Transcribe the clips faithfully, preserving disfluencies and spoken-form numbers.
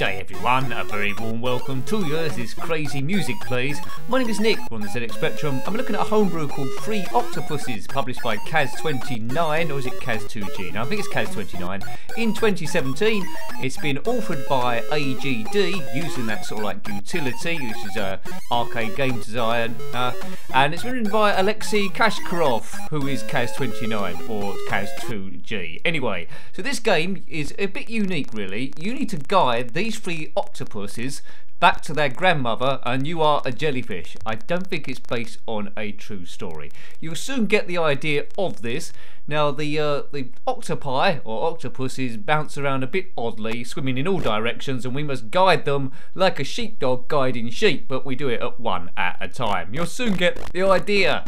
G'day everyone, a very warm welcome to you as this crazy music plays. My name is Nick on the Z X Spectrum. I'm looking at a homebrew called Three Octopuses, published by Kaz twenty-nine, or is it Kaz two G? No, I think it's Kaz twenty-nine. In twenty seventeen, it's been authored by A G D, using that sort of like utility, which is uh, arcade game design, uh, and it's written by Alexei Kashkarov, who is Kaz twenty-nine, or Kaz two G. Anyway, so this game is a bit unique really. You need to guide these three octopuses back to their grandmother, and you are a jellyfish. I don't think it's based on a true story. You'll soon get the idea of this. Now the uh, the octopi or octopuses bounce around a bit oddly, swimming in all directions, and we must guide them like a sheepdog guiding sheep, but we do it at one at a time. You'll soon get the idea.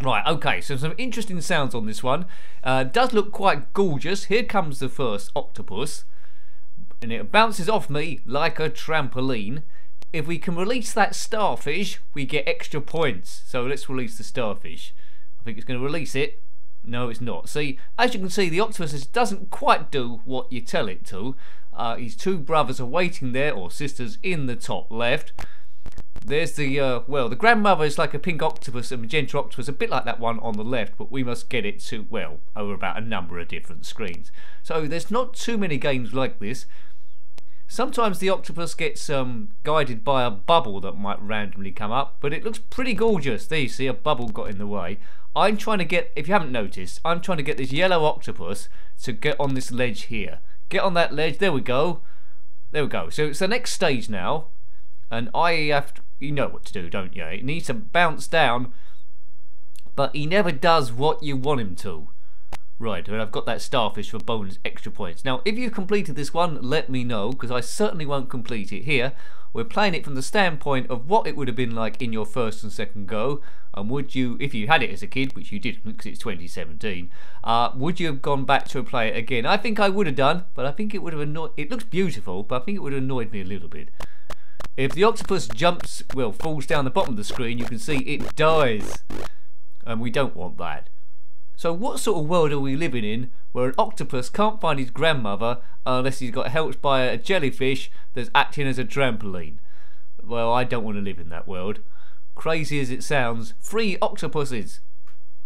Right, okay, so some interesting sounds on this one. Uh, does look quite gorgeous. Here comes the first octopus, and it bounces off me like a trampoline. If we can release that starfish, we get extra points. So let's release the starfish. I think it's going to release it. No, it's not. See, as you can see, the octopus doesn't quite do what you tell it to. Uh, his two brothers are waiting there, or sisters, in the top left. There's the, uh, well, the grandmother is like a pink octopus, a magenta octopus, a bit like that one on the left, but we must get it to, well, over about a number of different screens. So there's not too many games like this. Sometimes the octopus gets um, guided by a bubble that might randomly come up, but it looks pretty gorgeous. There you see, a bubble got in the way. I'm trying to get, if you haven't noticed, I'm trying to get this yellow octopus to get on this ledge here. Get on that ledge, there we go. There we go, so it's the next stage now. And I have to, you know what to do, don't you? It needs to bounce down, but he never does what you want him to. Right, and I've got that starfish for bonus extra points. Now, if you've completed this one, let me know, because I certainly won't complete it here. We're playing it from the standpoint of what it would have been like in your first and second go, and would you, if you had it as a kid, which you didn't because it's twenty seventeen, uh, would you have gone back to play it again? I think I would have done, but I think it would have annoyed, it looks beautiful, but I think it would have annoyed me a little bit. If the octopus jumps, well, falls down the bottom of the screen, you can see it dies. And we don't want that. So what sort of world are we living in where an octopus can't find his grandmother unless he's got helped by a jellyfish that's acting as a trampoline? Well, I don't want to live in that world. Crazy as it sounds, three octopuses.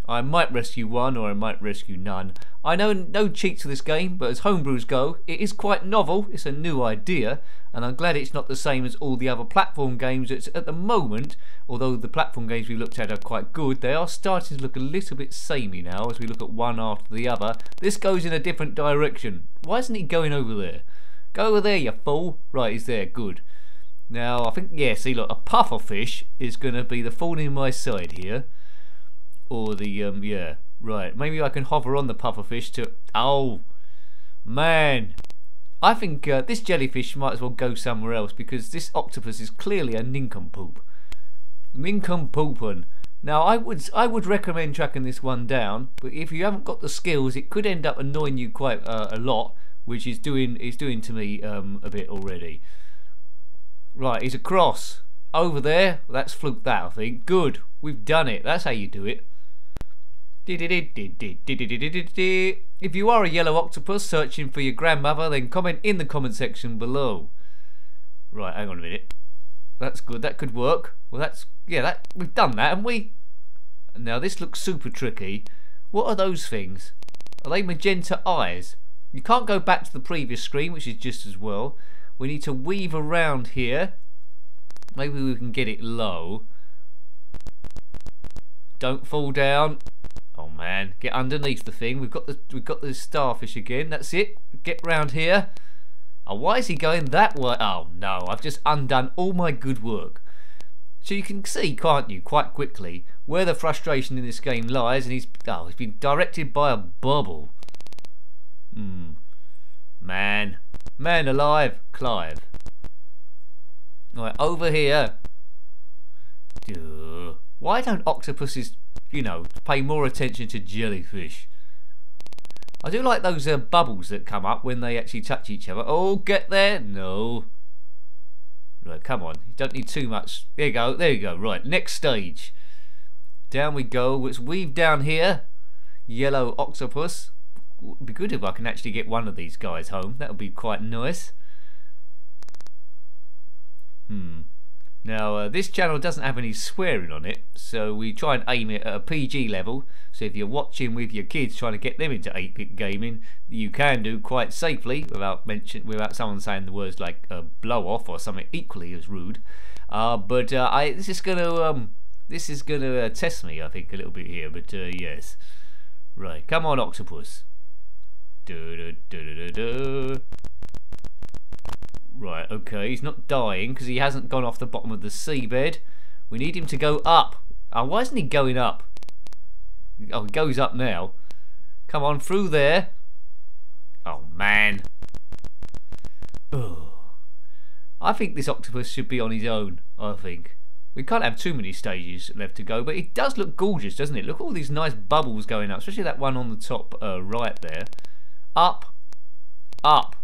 I might rescue one or I might rescue none. I know no cheats to this game, but as homebrews go, it is quite novel, it's a new idea, and I'm glad it's not the same as all the other platform games that's at the moment. Although the platform games we looked at are quite good, they are starting to look a little bit samey now as we look at one after the other. This goes in a different direction. Why isn't he going over there? Go over there, you fool. Right, he's there, good. Now, I think, yeah, see, look, a pufferfish is going to be the thorn in my side here. Or the, um, yeah, right. Maybe I can hover on the pufferfish to, oh, man. I think uh, this jellyfish might as well go somewhere else because this octopus is clearly a nincompoop. Nincompoopin'. Now, I would, I would recommend tracking this one down, but if you haven't got the skills, it could end up annoying you quite uh, a lot, which is doing, is doing to me um, a bit already. Right, he's across. Over there. Let's fluke that, I think. Good. We've done it. That's how you do it. If you are a yellow octopus searching for your grandmother, then comment in the comment section below. Right, hang on a minute. That's good, that could work. Well, that's, yeah, that we've done that, haven't we? Now this looks super tricky. What are those things? Are they magenta eyes? You can't go back to the previous screen, which is just as well. We need to weave around here. Maybe we can get it low. Don't fall down. Oh man, get underneath the thing. We've got the we've got the starfish again. That's it. Get round here. Oh, why is he going that way? Oh no, I've just undone all my good work. So you can see, can't you, quite quickly where the frustration in this game lies. And he's oh, he's been directed by a bubble. Hmm. Man, man alive, Clive. All right, over here. Duh. Why don't octopuses, you know, pay more attention to jellyfish? I do like those uh, bubbles that come up when they actually touch each other. Oh, get there? No. Right, come on. You don't need too much. There you go. There you go. Right, next stage. Down we go. Let's weave down here. Yellow octopus. It'd be good if I can actually get one of these guys home. That would be quite nice. Now uh, this channel doesn't have any swearing on it, so we try and aim it at a P G level, so if you're watching with your kids trying to get them into eight bit gaming, you can do quite safely without mention, without someone saying the words like uh, blow off or something equally as rude. Uh, but uh, I, this is going to um, this is going to uh, test me, I think, a little bit here, but uh, yes. Right, come on, octopus. Du, du, du, du, du, du. Right, okay, he's not dying because he hasn't gone off the bottom of the seabed. We need him to go up. Oh, why isn't he going up? Oh, he goes up now. Come on, through there. Oh, man. Oh. I think this octopus should be on his own, I think. We can't have too many stages left to go, but it does look gorgeous, doesn't it? Look at all these nice bubbles going up, especially that one on the top uh, right there. Up. Up.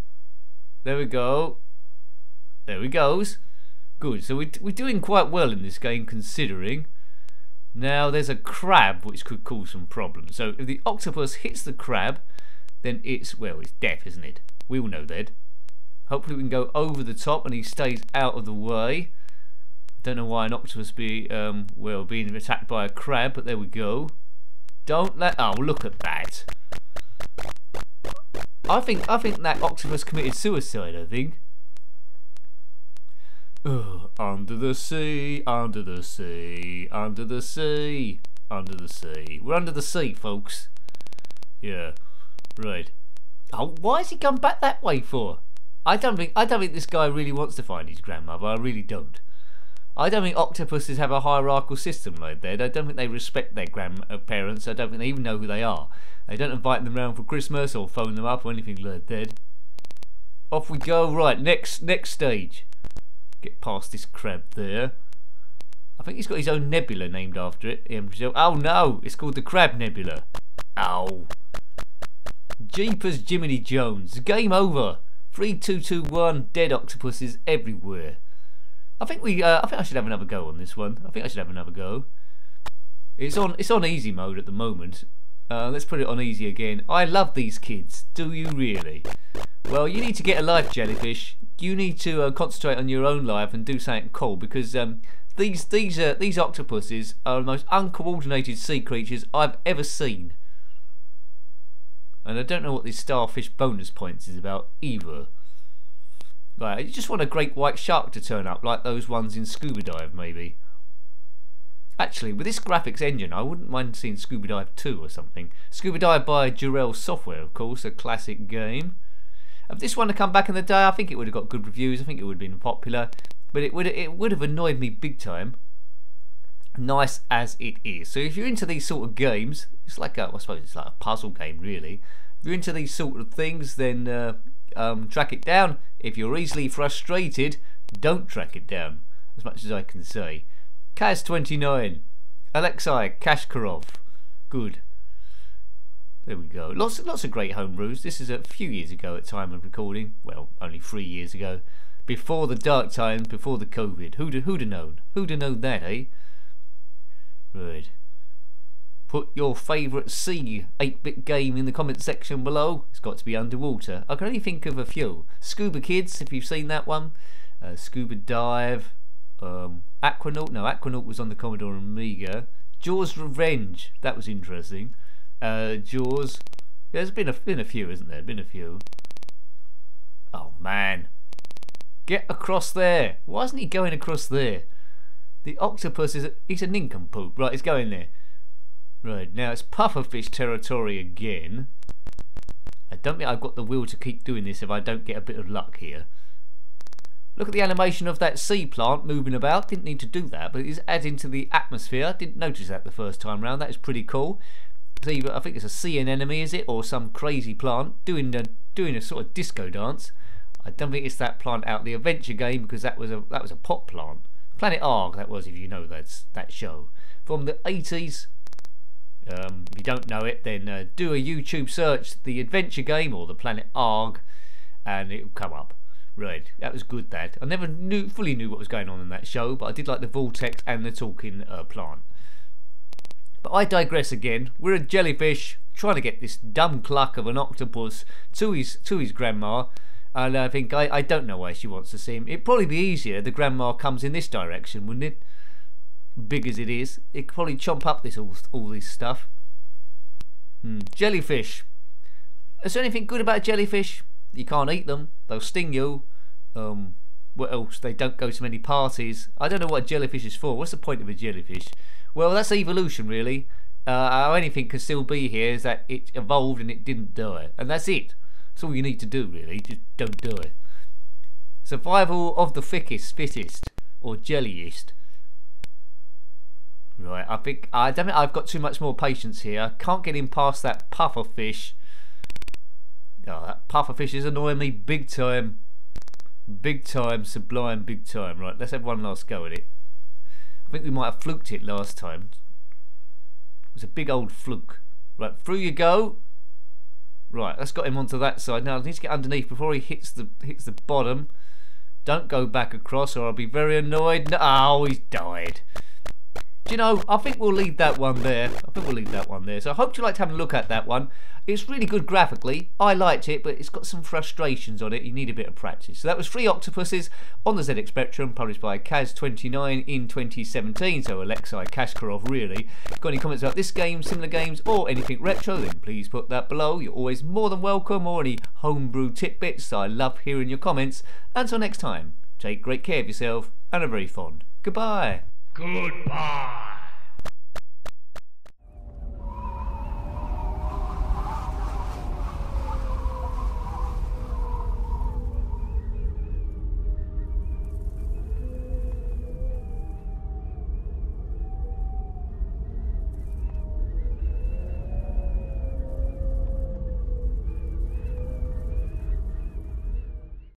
There we go. There he goes. Good, so we, we're doing quite well in this game, considering. Now there's a crab which could cause some problems. So if the octopus hits the crab, then it's, well, it's death, isn't it? We all know that. Hopefully we can go over the top and he stays out of the way. Don't know why an octopus be, um, well, being attacked by a crab, but there we go. Don't let, oh, look at that. I think, I think that octopus committed suicide, I think. Oh, under the sea, under the sea, under the sea, under the sea. We're under the sea, folks. Yeah, right. Oh, why has he come back that way for? I don't think, I don't think this guy really wants to find his grandmother. I really don't. I don't think octopuses have a hierarchical system like that. I don't think they respect their grandparents. I don't think they even know who they are. They don't invite them round for Christmas or phone them up or anything like that. Off we go. Right, next, next stage. Get past this crab there. I think he's got his own nebula named after it. Oh no, it's called the Crab Nebula. Ow. Jeepers Jiminy Jones. Game over. three two two one. Dead octopuses everywhere. I think we. Uh, I think I should have another go on this one. I think I should have another go. It's on. It's on easy mode at the moment. Uh, let's put it on easy again. I love these kids. Do you really? Well, you need to get a life, jellyfish. You need to uh, concentrate on your own life and do something cool, because um, these these uh, these octopuses are the most uncoordinated sea creatures I've ever seen. And I don't know what this starfish bonus points is about either. Right, you just want a great white shark to turn up, like those ones in Scuba Dive, maybe. Actually, with this graphics engine, I wouldn't mind seeing Scuba Dive two or something. Scuba Dive by Jor-El Software, of course, a classic game. If this one had come back in the day, I think it would have got good reviews. I think it would have been popular, but it would it would have annoyed me big time. Nice as it is. So if you're into these sort of games, it's like a, I suppose it's like a puzzle game, really. If you're into these sort of things, then. Uh, Um, track it down. If you're easily frustrated, don't track it down, as much as I can say. Kaz twenty-nine, Alexei Kashkarov. Good. There we go. Lots, lots of great homebrews. This is a few years ago at time of recording. Well, only three years ago. Before the dark times, before the COVID. Who'd who'd have known? Who'd have known that, eh? Right. Put your favourite sea eight bit game in the comment section below. It's got to be underwater. I can only think of a few. Scuba Kids, if you've seen that one. Uh, Scuba Dive. Um, Aquanaut. No, Aquanaut was on the Commodore Amiga. Jaws Revenge. That was interesting. Uh, Jaws. There's been a, been a few, isn't there? Been a few. Oh, man. Get across there. Why isn't he going across there? The octopus is a, he's a nincompoop. Right, he's going there. Right, now it's pufferfish territory again. I don't think I've got the will to keep doing this if I don't get a bit of luck here. Look at the animation of that sea plant moving about. Didn't need to do that, but it's adding to the atmosphere. Didn't notice that the first time round. That is pretty cool. It's either, I think it's a sea anemone, is it? Or some crazy plant doing a, doing a sort of disco dance. I don't think it's that plant out the adventure game, because that was a that was a pot plant. Planet Arg, that was, if you know that's that show. From the eighties. Um, if you don't know it, then uh, do a YouTube search, the adventure game or the Planet Arg, and it'll come up. Right, that was good. That I never knew fully knew what was going on in that show, but I did like the vortex and the talking uh, plant. But I digress again. We're a jellyfish trying to get this dumb cluck of an octopus to his to his grandma, And I think, I, I don't know why she wants to see him. It'd probably be easier, the grandma comes in this direction, wouldn't it? Big as it is, it could probably chomp up this all, all this stuff. Hmm. Jellyfish. Is there anything good about jellyfish? You can't eat them, they'll sting you. Um, what else? They don't go to many parties. I don't know what a jellyfish is for. What's the point of a jellyfish? Well, that's evolution, really. Uh, how anything can still be here is that it evolved and it didn't die, and that's it. That's all you need to do, really. Just don't do it. Survival of the thickest, fittest, or jelliest. Right, I think I damn it. I've got too much more patience here. I can't get in past that puffer fish. Oh, that puffer fish is annoying me big time. Big time, sublime, big time. Right, let's have one last go at it. I think we might have fluked it last time. It was a big old fluke. Right, through you go. Right, that's got him onto that side. Now I need to get underneath before he hits the hits the bottom. Don't go back across, or I'll be very annoyed. No, oh, he's died. Do you know, I think we'll leave that one there. I think we'll leave that one there. So I hope you liked having a look at that one. It's really good graphically. I liked it, but it's got some frustrations on it. You need a bit of practice. So that was Three Octopuses on the Z X Spectrum, published by Kaz twenty-nine in twenty seventeen. So Alexei Kashkarov, really. Got any comments about this game, similar games, or anything retro, then please put that below. You're always more than welcome, or any homebrew tidbits. I love hearing your comments. Until next time, take great care of yourself, and a very fond goodbye. Goodbye.